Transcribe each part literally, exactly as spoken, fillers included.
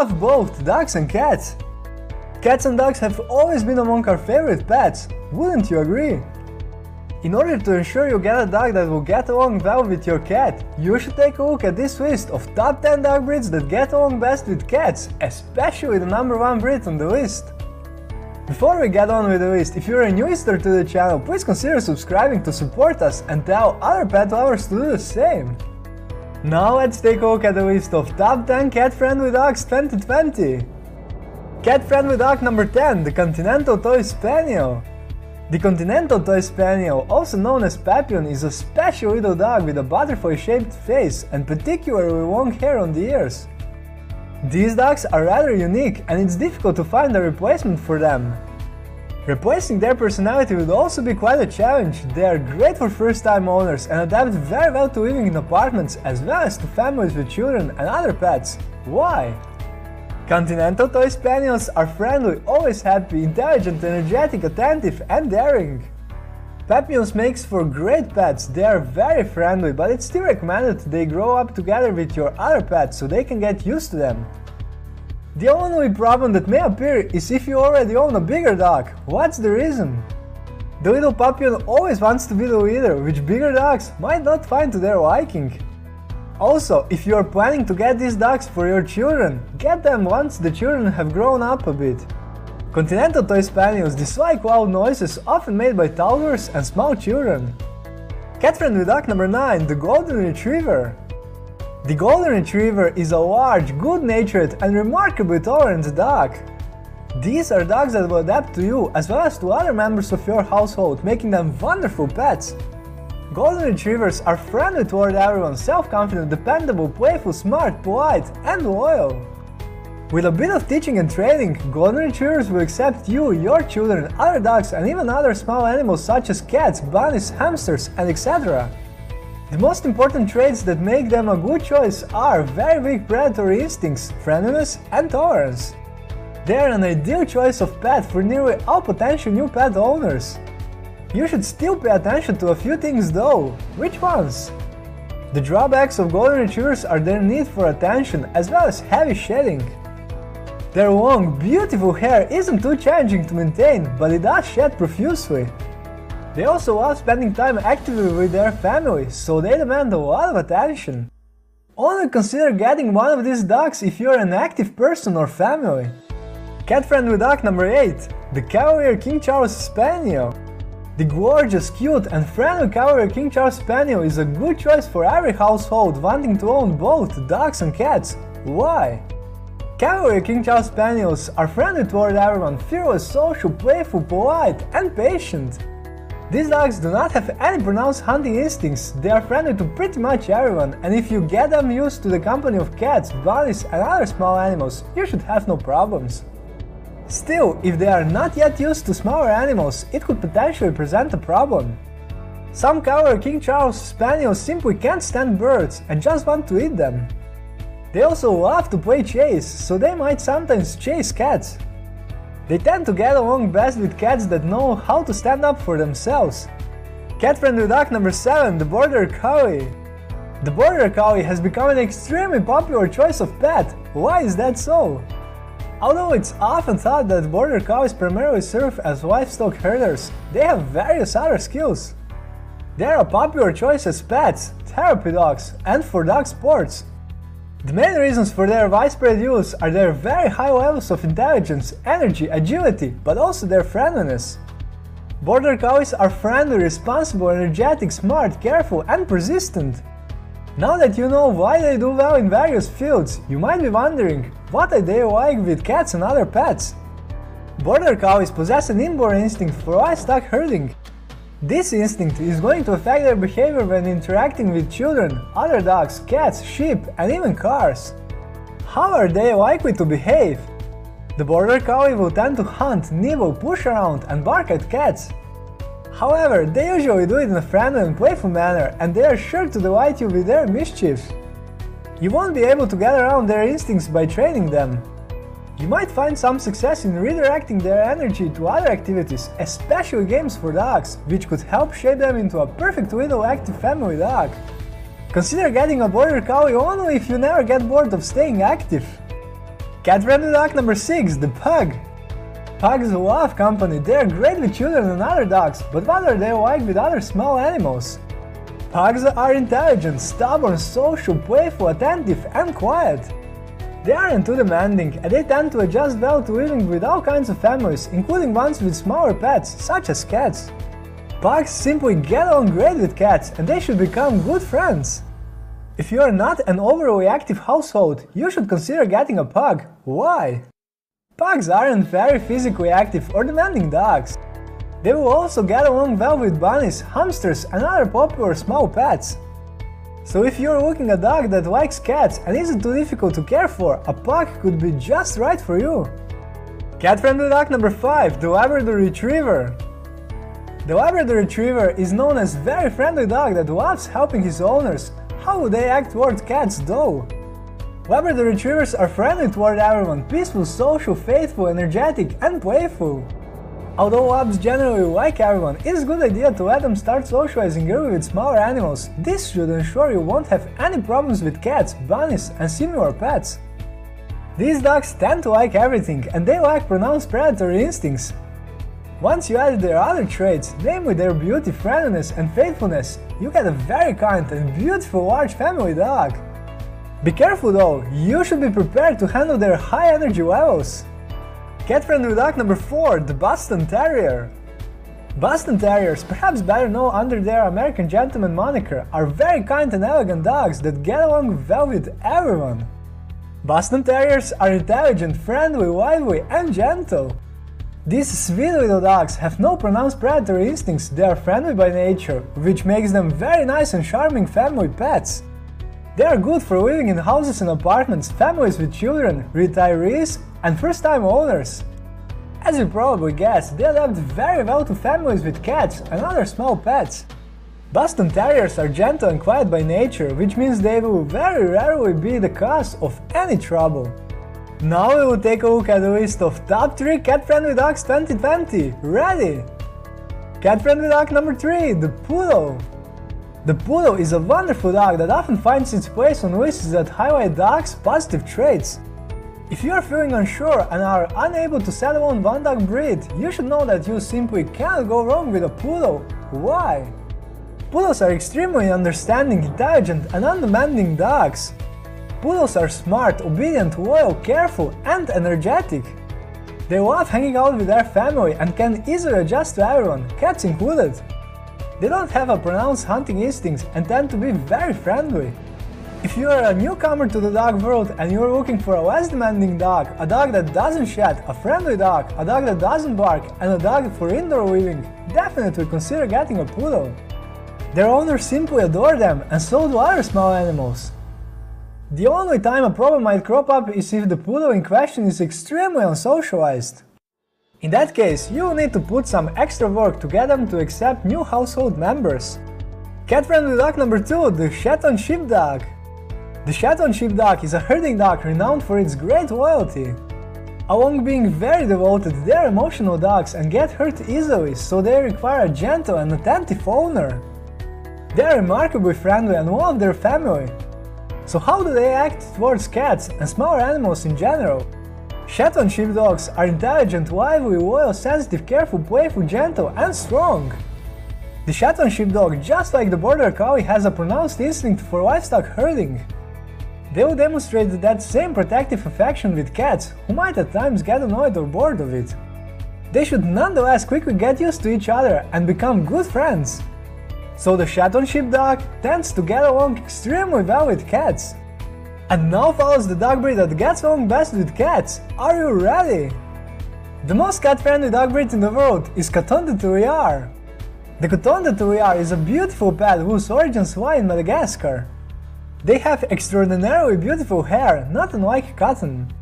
love both dogs and cats. Cats and dogs have always been among our favorite pets, wouldn't you agree? In order to ensure you get a dog that will get along well with your cat, you should take a look at this list of top ten dog breeds that get along best with cats, especially the number one breed on the list. Before we get on with the list, if you're a new visitor to the channel, please consider subscribing to support us and tell other pet lovers to do the same. Now let's take a look at the list of top ten cat-friendly dogs twenty twenty. Cat-friendly dog number ten, the Continental Toy Spaniel. The Continental Toy Spaniel, also known as Papillon, is a special little dog with a butterfly-shaped face and particularly long hair on the ears. These dogs are rather unique and it's difficult to find a replacement for them. Replacing their personality would also be quite a challenge. They are great for first-time owners and adapt very well to living in apartments as well as to families with children and other pets. Why? Continental Toy Spaniels are friendly, always happy, intelligent, energetic, attentive and daring. Papillons makes for great pets, they are very friendly, but it's still recommended they grow up together with your other pets so they can get used to them. The only problem that may appear is if you already own a bigger dog. What's the reason? The little Papillon always wants to be the leader, which bigger dogs might not find to their liking. Also, if you are planning to get these dogs for your children, get them once the children have grown up a bit. Continental Toy Spaniels dislike loud noises often made by toddlers and small children. Cat-friendly dog number nine, the Golden Retriever. The Golden Retriever is a large, good-natured and remarkably tolerant dog. These are dogs that will adapt to you as well as to other members of your household, making them wonderful pets. Golden Retrievers are friendly toward everyone, self-confident, dependable, playful, smart, polite and loyal. With a bit of teaching and training, Golden Retrievers will accept you, your children, other dogs and even other small animals such as cats, bunnies, hamsters and et cetera. The most important traits that make them a good choice are very weak predatory instincts, friendliness and tolerance. They are an ideal choice of pet for nearly all potential new pet owners. You should still pay attention to a few things though. Which ones? The drawbacks of Golden Retrievers are their need for attention as well as heavy shedding. Their long, beautiful hair isn't too challenging to maintain, but it does shed profusely. They also love spending time actively with their family, so they demand a lot of attention. Only consider getting one of these dogs if you're an active person or family. Cat-friendly dog number eight, the Cavalier King Charles Spaniel. The gorgeous, cute and friendly Cavalier King Charles Spaniel is a good choice for every household wanting to own both dogs and cats. Why? Cavalier King Charles Spaniels are friendly toward everyone, fearless, social, playful, polite and patient. These dogs do not have any pronounced hunting instincts, they are friendly to pretty much everyone, and if you get them used to the company of cats, bunnies and other small animals, you should have no problems. Still, if they are not yet used to smaller animals, it could potentially present a problem. Some Cavalier King Charles Spaniels simply can't stand birds and just want to eat them. They also love to play chase, so they might sometimes chase cats. They tend to get along best with cats that know how to stand up for themselves. Cat-friendly dog number seven, the Border Collie. The Border Collie has become an extremely popular choice of pet. Why is that so? Although it's often thought that Border Collies primarily serve as livestock herders, they have various other skills. They are a popular choice as pets, therapy dogs, and for dog sports. The main reasons for their widespread use are their very high levels of intelligence, energy, agility, but also their friendliness. Border Collies are friendly, responsible, energetic, smart, careful and persistent. Now that you know why they do well in various fields, you might be wondering, what are they like with cats and other pets? Border Collies possess an inborn instinct for livestock herding. This instinct is going to affect their behavior when interacting with children, other dogs, cats, sheep and even cars. How are they likely to behave? The Border Collie will tend to hunt, nibble, push around and bark at cats. However, they usually do it in a friendly and playful manner and they are sure to delight you with their mischief. You won't be able to get around their instincts by training them. You might find some success in redirecting their energy to other activities, especially games for dogs, which could help shape them into a perfect little active family dog. Consider getting a Border Collie only if you never get bored of staying active. Cat friendly dog number six, the Pug. Pugs love company, they are great with children and other dogs, but what are they like with other small animals? Pugs are intelligent, stubborn, social, playful, attentive and quiet. They aren't too demanding and they tend to adjust well to living with all kinds of families, including ones with smaller pets, such as cats. Pugs simply get on great with cats and they should become good friends. If you are not an overly active household, you should consider getting a pug. Why? Pugs aren't very physically active or demanding dogs. They will also get along well with bunnies, hamsters and other popular small pets. So if you're looking at a dog that likes cats and isn't too difficult to care for, a pug could be just right for you. Cat-friendly dog number five, the Labrador Retriever. The Labrador Retriever is known as a very friendly dog that loves helping his owners. How would they act toward cats though? Labrador Retrievers are friendly toward everyone, peaceful, social, faithful, energetic and playful. Although Labs generally like everyone, it's a good idea to let them start socializing early with smaller animals. This should ensure you won't have any problems with cats, bunnies and similar pets. These dogs tend to like everything and they lack pronounced predatory instincts. Once you add their other traits, namely their beauty, friendliness and faithfulness, you get a very kind and beautiful large family dog. Be careful though, you should be prepared to handle their high energy levels. Cat-friendly dog number four, the Boston Terrier. Boston Terriers, perhaps better known under their American Gentleman moniker, are very kind and elegant dogs that get along well with everyone. Boston Terriers are intelligent, friendly, lively and gentle. These sweet little dogs have no pronounced predatory instincts, they are friendly by nature, which makes them very nice and charming family pets. They are good for living in houses and apartments, families with children, retirees and first-time owners. As you probably guessed, they adapt very well to families with cats and other small pets. Boston Terriers are gentle and quiet by nature, which means they will very rarely be the cause of any trouble. Now we will take a look at the list of top three cat-friendly dogs twenty twenty. Ready? Cat-friendly dog number three, the Poodle. The Poodle is a wonderful dog that often finds its place on lists that highlight dogs' positive traits. If you are feeling unsure and are unable to settle on one dog breed, you should know that you simply cannot go wrong with a Poodle. Why? Poodles are extremely understanding, intelligent and undemanding dogs. Poodles are smart, obedient, loyal, careful and energetic. They love hanging out with their family and can easily adjust to everyone, cats included. They don't have a pronounced hunting instinct and tend to be very friendly. If you are a newcomer to the dog world and you are looking for a less demanding dog, a dog that doesn't shed, a friendly dog, a dog that doesn't bark and a dog for indoor living, definitely consider getting a Poodle. Their owners simply adore them and so do other small animals. The only time a problem might crop up is if the Poodle in question is extremely unsocialized. In that case, you will need to put some extra work to get them to accept new household members. Cat-friendly dog number two, the Shetland Sheepdog. The Shetland Sheepdog is a herding dog renowned for its great loyalty. Along being very devoted, they are emotional dogs and get hurt easily, so they require a gentle and attentive owner. They are remarkably friendly and love their family. So how do they act towards cats and smaller animals in general? Shetland Sheepdogs are intelligent, lively, loyal, sensitive, careful, playful, gentle and strong. The Shetland Sheepdog, just like the Border Collie, has a pronounced instinct for livestock herding. They will demonstrate that same protective affection with cats, who might at times get annoyed or bored of it. They should nonetheless quickly get used to each other and become good friends. So the Shetland Sheepdog tends to get along extremely well with cats. And now follows the dog breed that gets along best with cats. Are you ready? The most cat-friendly dog breed in the world is Coton de Tulear. The Coton de Tulear is a beautiful pet whose origins lie in Madagascar. They have extraordinarily beautiful hair, not unlike cotton.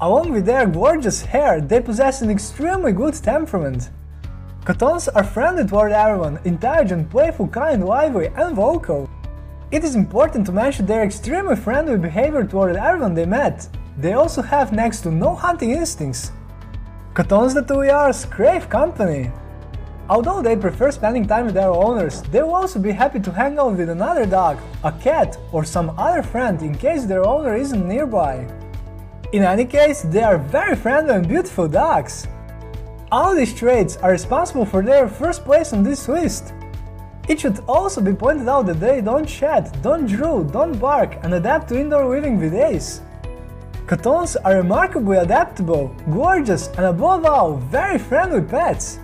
Along with their gorgeous hair, they possess an extremely good temperament. Cotons are friendly toward everyone, intelligent, playful, kind, lively and vocal. It is important to mention their extremely friendly behavior toward everyone they met. They also have next to no hunting instincts. Cotons de Tulear crave company. Although they prefer spending time with their owners, they will also be happy to hang out with another dog, a cat or some other friend in case their owner isn't nearby. In any case, they are very friendly and beautiful dogs. All these traits are responsible for their first place on this list. It should also be pointed out that they don't shed, don't drool, don't bark and adapt to indoor living with ease. Cotons are remarkably adaptable, gorgeous and above all, very friendly pets.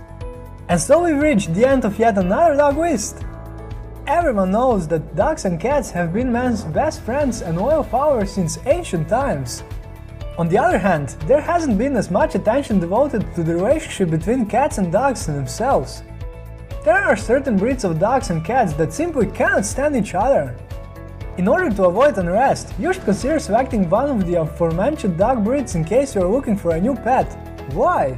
And so we've reached the end of yet another dog list. Everyone knows that dogs and cats have been man's best friends and loyal followers since ancient times. On the other hand, there hasn't been as much attention devoted to the relationship between cats and dogs themselves. There are certain breeds of dogs and cats that simply cannot stand each other. In order to avoid unrest, you should consider selecting one of the aforementioned dog breeds in case you are looking for a new pet. Why?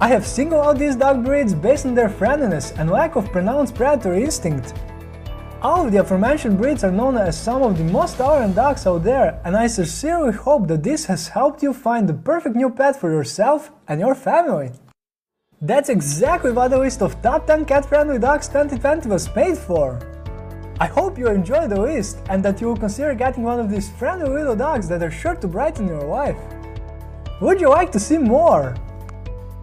I have singled out these dog breeds based on their friendliness and lack of pronounced predatory instinct. All of the aforementioned breeds are known as some of the most tolerant dogs out there, and I sincerely hope that this has helped you find the perfect new pet for yourself and your family. That's exactly what the list of top ten cat-friendly dogs twenty twenty was made for! I hope you enjoyed the list and that you will consider getting one of these friendly little dogs that are sure to brighten your life. Would you like to see more?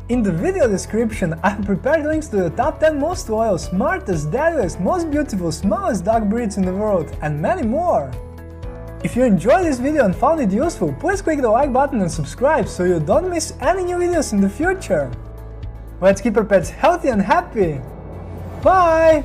In the video description I have prepared links to the top ten most loyal, smartest, deadliest, most beautiful, smallest dog breeds in the world and many more! If you enjoyed this video and found it useful, please click the like button and subscribe so you don't miss any new videos in the future! Let's keep our pets healthy and happy! Bye!